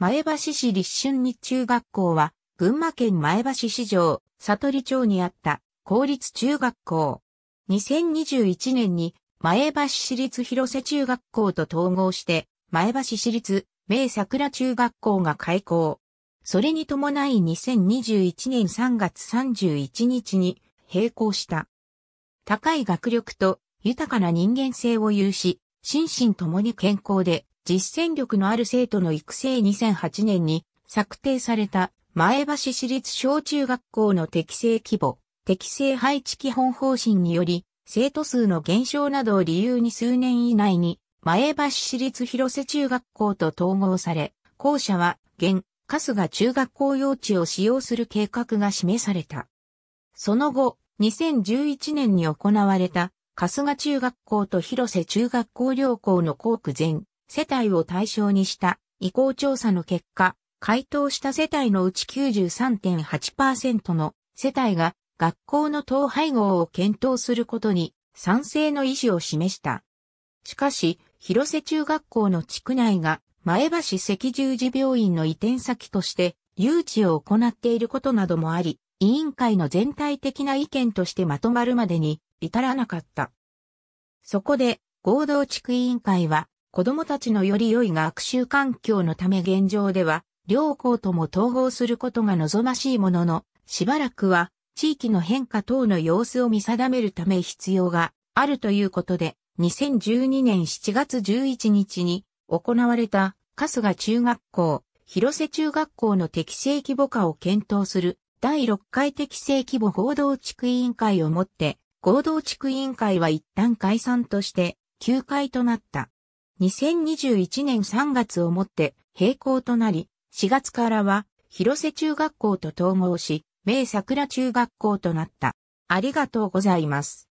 前橋市立春日中学校は、群馬県前橋市城、里利町にあった公立中学校。2021年に前橋市立広瀬中学校と統合して、前橋市立名桜中学校が開校。それに伴い2021年3月31日に閉校した。高い学力と豊かな人間性を有し、心身ともに健康で実践力のある生徒の育成2008年に策定された前橋市立小中学校の適正規模、適正配置基本方針により、生徒数の減少などを理由に数年以内に前橋市立広瀬中学校と統合され、校舎は現春日中学校用地を使用する計画が示された。その後、2011年に行われた春日中学校と広瀬中学校両校の校区全世帯を対象にした意向調査の結果、回答した世帯のうち 93.8% の世帯が学校の統廃合を検討することに賛成の意思を示した。しかし、広瀬中学校の地区内が前橋赤十字病院の移転先として誘致を行っていることなどもあり、委員会の全体的な意見としてまとまるまでに至らなかった。そこで合同地区委員会は子どもたちのより良い学習環境のため現状では両校とも統合することが望ましいものの、しばらくは地域の変化等の様子を見定めるため必要があるということで、2012年7月11日に行われた春日中学校、広瀬中学校の適正規模化を検討する第6回適正規模合同地区委員会をもって、合同地区委員会は一旦解散として休会となった。2021年3月をもって閉校となり、4月からは広瀬中学校と統合し、名桜中学校となった。ありがとうございます。